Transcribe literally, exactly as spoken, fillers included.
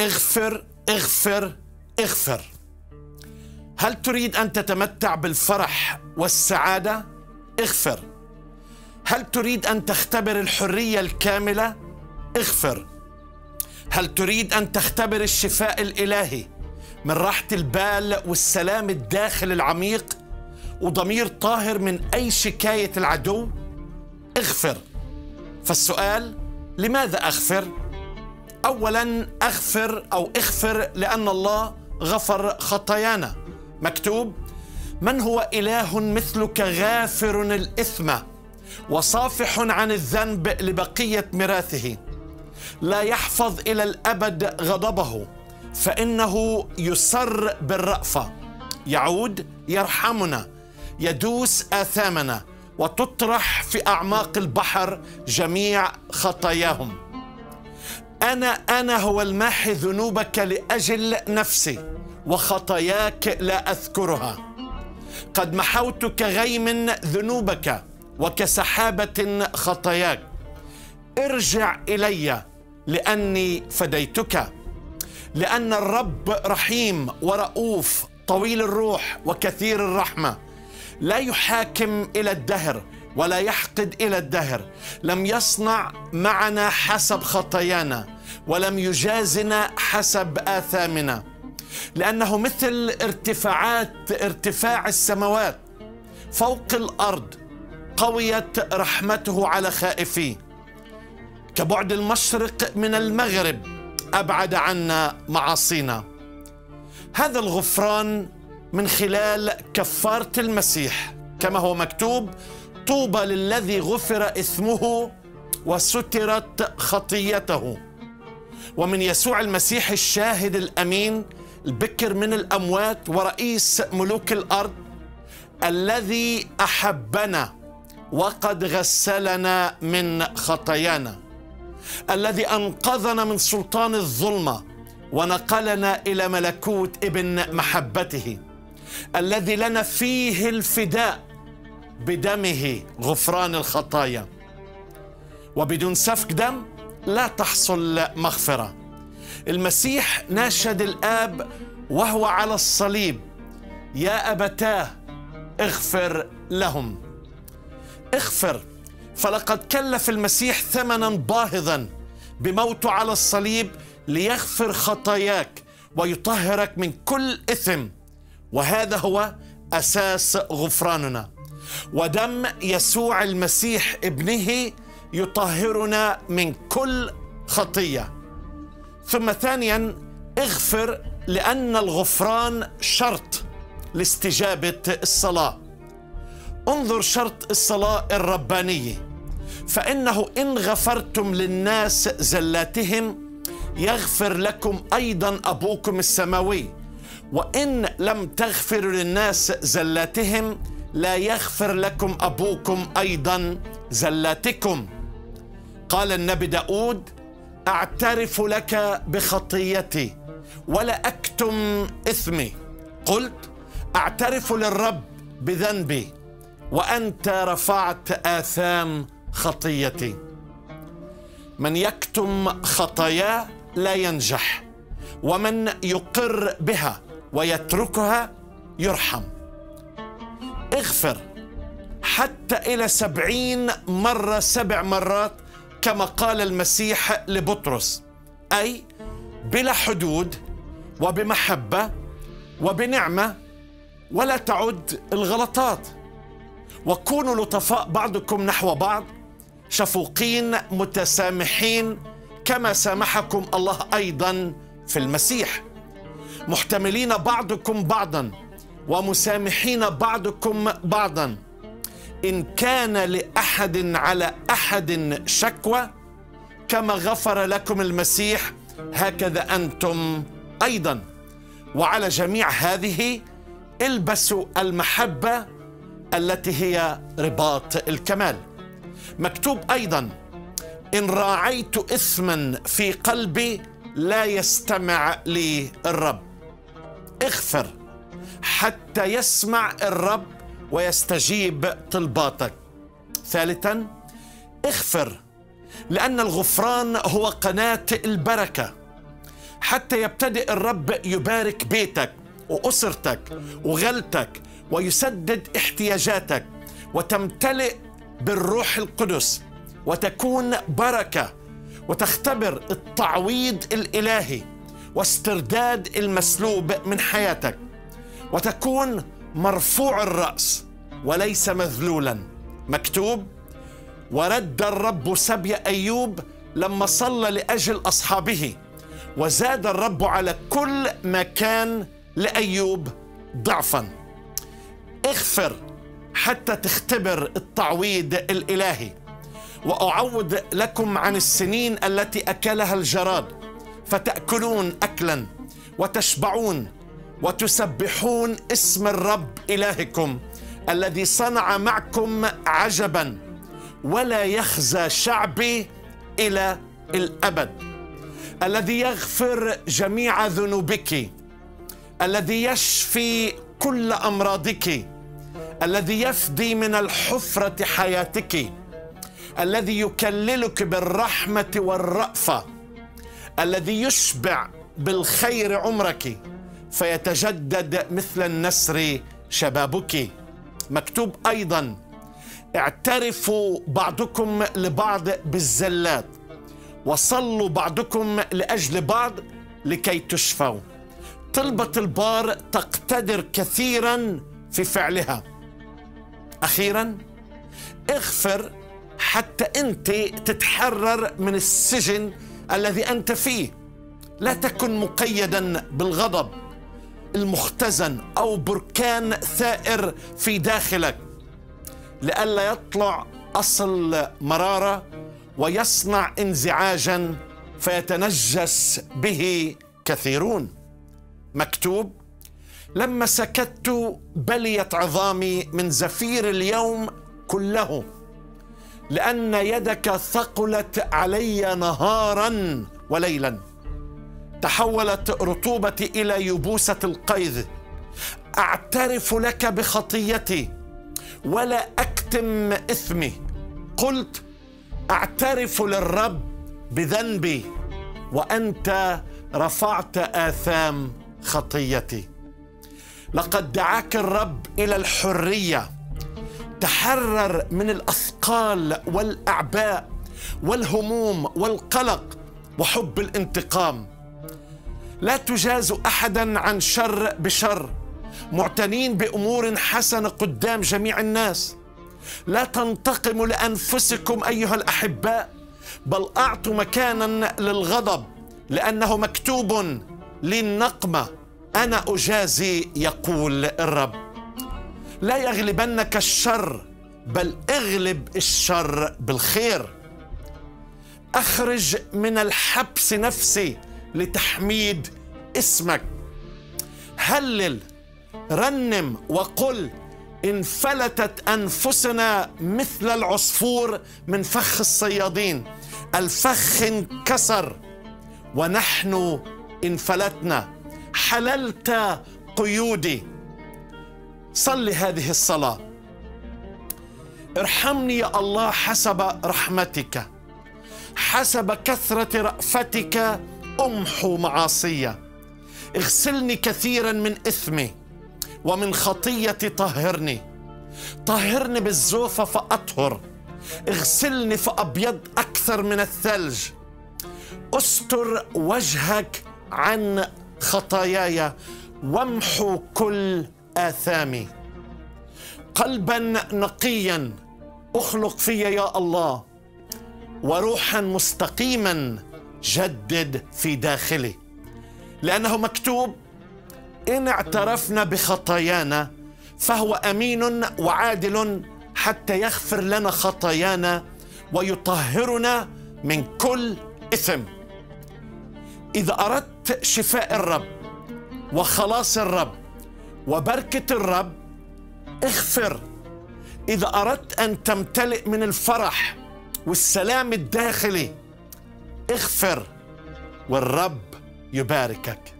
اغفر اغفر اغفر. هل تريد أن تتمتع بالفرح والسعادة؟ اغفر. هل تريد أن تختبر الحرية الكاملة؟ اغفر. هل تريد أن تختبر الشفاء الإلهي من راحة البال والسلام الداخلي العميق وضمير طاهر من أي شكاية العدو؟ اغفر. فالسؤال، لماذا أغفر؟ أولاً أغفر أو اغفر لأن الله غفر خطايانا. مكتوب: من هو إله مثلك غافر الإثم وصافح عن الذنب لبقية ميراثه، لا يحفظ إلى الأبد غضبه فإنه يسر بالرأفة، يعود يرحمنا، يدوس آثامنا، وتطرح في أعماق البحر جميع خطاياهم. أنا أنا هو الماحي ذنوبك لأجل نفسي، وخطاياك لا أذكرها. قد محوت كغيم ذنوبك وكسحابة خطاياك. ارجع إلي لأني فديتك، لأن الرب رحيم ورؤوف طويل الروح وكثير الرحمة، لا يحاكم إلى الدهر ولا يحقد إلى الدهر، لم يصنع معنا حسب خطايانا ولم يجازنا حسب آثامنا، لأنه مثل ارتفاعات ارتفاع السماوات فوق الأرض، قويت رحمته على خائفيه، كبعد المشرق من المغرب أبعد عنا معاصينا. هذا الغفران من خلال كفارة المسيح، كما هو مكتوب: طوبى للذي غفر إثمه وسترت خطيته. ومن يسوع المسيح الشاهد الأمين، البكر من الأموات ورئيس ملوك الأرض، الذي أحبنا وقد غسلنا من خطايانا، الذي أنقذنا من سلطان الظلمة ونقلنا إلى ملكوت ابن محبته، الذي لنا فيه الفداء، بدمه غفران الخطايا. وبدون سفك دم لا تحصل مغفرة. المسيح ناشد الآب وهو على الصليب: يا أبتاه اغفر لهم. اغفر، فلقد كلف المسيح ثمنا باهظا بموته على الصليب ليغفر خطاياك ويطهرك من كل إثم، وهذا هو أساس غفراننا. ودم يسوع المسيح ابنه يطهرنا من كل خطية. ثم ثانيا اغفر، لأن الغفران شرط لاستجابة الصلاة. انظر شرط الصلاة الربانية: فإنه إن غفرتم للناس زلاتهم يغفر لكم أيضا أبوكم السماوي، وإن لم تغفروا للناس زلاتهم لا يغفر لكم أبوكم أيضا زلاتكم. قال النبي داود: أعترف لك بخطيتي ولا أكتم إثمي، قلت أعترف للرب بذنبي وأنت رفعت آثام خطيتي. من يكتم خطاياه لا ينجح، ومن يقر بها ويتركها يرحم. اغفر حتى إلى سبعين مرة، سبع مرات، كما قال المسيح لبطرس، أي بلا حدود وبمحبة وبنعمة، ولا تعد الغلطات. وكونوا لطفاء بعضكم نحو بعض، شفوقين متسامحين كما سامحكم الله أيضا في المسيح، محتملين بعضكم بعضا ومسامحين بعضكم بعضا. إن كان لأحد على أحد شكوى كما غفر لكم المسيح هكذا أنتم أيضا. وعلى جميع هذه البسوا المحبة التي هي رباط الكمال. مكتوب أيضا: إن راعيت إثما في قلبي لا يستمع لي الرب. اغفر حتى يسمع الرب ويستجيب طلباتك. ثالثا اغفر، لأن الغفران هو قناة البركة. حتى يبتدئ الرب يبارك بيتك وأسرتك وغلتك ويسدد احتياجاتك وتمتلئ بالروح القدس وتكون بركة وتختبر التعويض الإلهي واسترداد المسلوب من حياتك وتكون مرفوع الرأس وليس مذلولا. مكتوب: ورد الرب سبي أيوب لما صلى لأجل أصحابه، وزاد الرب على كل ما كان لأيوب ضعفا. اغفر حتى تختبر التعويض الإلهي. وأعوض لكم عن السنين التي أكلها الجراد، فتأكلون أكلا وتشبعون وتسبحون اسم الرب إلهكم الذي صنع معكم عجبا، ولا يخزى شعبي إلى الأبد، الذي يغفر جميع ذنوبك، الذي يشفي كل أمراضك، الذي يفدي من الحفرة حياتك، الذي يكللك بالرحمة والرأفة، الذي يشبع بالخير عمرك فيتجدد مثل النسر شبابك. مكتوب أيضا: اعترفوا بعضكم لبعض بالزلات، وصلوا بعضكم لأجل بعض لكي تشفوا. طلبة البار تقتدر كثيرا في فعلها. أخيرا، اغفر حتى أنت تتحرر من السجن الذي أنت فيه. لا تكن مقيدا بالغضب المختزن أو بركان ثائر في داخلك، لئلا يطلع أصل مرارة ويصنع انزعاجا فيتنجس به كثيرون. مكتوب: لما سكت بليت عظامي من زفير اليوم كله، لأن يدك ثقلت علي نهارا وليلا، تحولت رطوبتي إلى يبوسة القيظ. أعترف لك بخطيتي ولا أكتم إثمي، قلت: أعترف للرب بذنبي، وأنت رفعت آثام خطيتي. لقد دعاك الرب إلى الحرية. تحرر من الأثقال والأعباء والهموم والقلق وحب الانتقام. لا تجاز أحدا عن شر بشر، معتنين بأمور حسنة قدام جميع الناس. لا تنتقموا لأنفسكم أيها الأحباء، بل أعطوا مكانا للغضب، لأنه مكتوب: للنقمة أنا أجازي، يقول الرب. لا يغلبنك الشر، بل اغلب الشر بالخير. أخرج من الحبس نفسي لتحميد اسمك. هلل، رنم، وقل: إن فلتت أنفسنا مثل العصفور من فخ الصيادين. الفخ انكسر ونحن انفلتنا، حللت قيودي. صلي هذه الصلاة: ارحمني يا الله حسب رحمتك، حسب كثرة رأفتك أمحو معاصي. اغسلني كثيرا من إثمي، ومن خطيتي طهرني. طهرني بالزوفة فأطهر، اغسلني فأبيض أكثر من الثلج. أستر وجهك عن خطاياي وامحو كل آثامي. قلبا نقيا أخلق في يا الله، وروحا مستقيما جدد في داخلي. لأنه مكتوب: إن اعترفنا بخطايانا فهو أمين وعادل حتى يغفر لنا خطايانا ويطهرنا من كل إثم. إذا أردت شفاء الرب وخلاص الرب وبركة الرب، اغفر. إذا أردت أن تمتلئ من الفرح والسلام الداخلي، اغفر والرب يباركك.